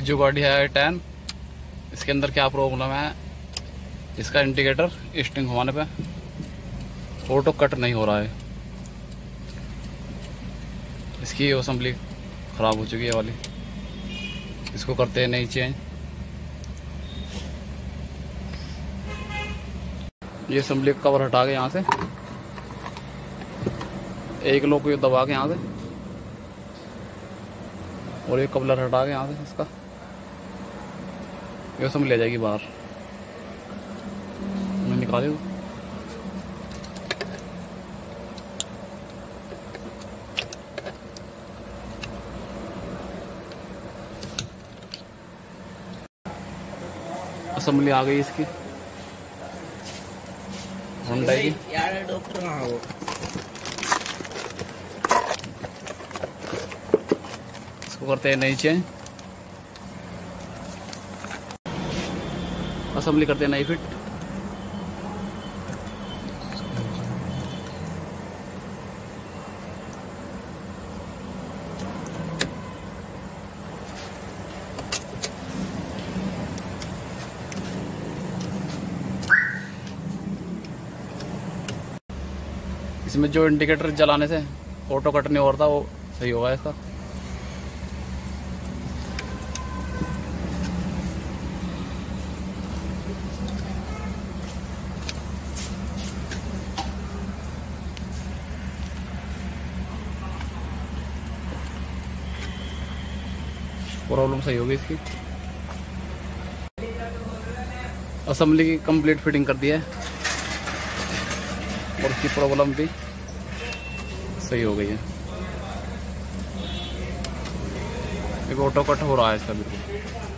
ये जो गाड़ी है 10, इसके अंदर क्या प्रॉब्लम है, इसका इंडिकेटर स्टिंग होने पे फोटो कट नहीं हो रहा है। इसकी असम्बली ख़राब हो चुकी है वाली, इसको करते हैं नहीं चेंज। ये असम्बली कवर हटा के यहाँ से एक लोग को दबा के यहाँ से, और ये कवलर हटा के यहाँ से इसका ये असम्बली ले जाएगी बाहर। मैं निकाले हूँ, असम्बली आ गई इसकी होंडा की। यार डॉक्टर कहाँ हो? इसको करते हैं नहीं चेंज, असम्बली करते हैं नहीं फिट। इसमें जो इंडिकेटर जलाने से ऑटो कट नहीं हो रहा था वो सही होगा इसका। प्रॉब्लम सही होगी इसकी। असम्बली की कंप्लीट फिटिंग कर दी है और की प्रॉब्लम भी सही हो गई है। एक ऑटो कट हो रहा है इसका बिल्कुल।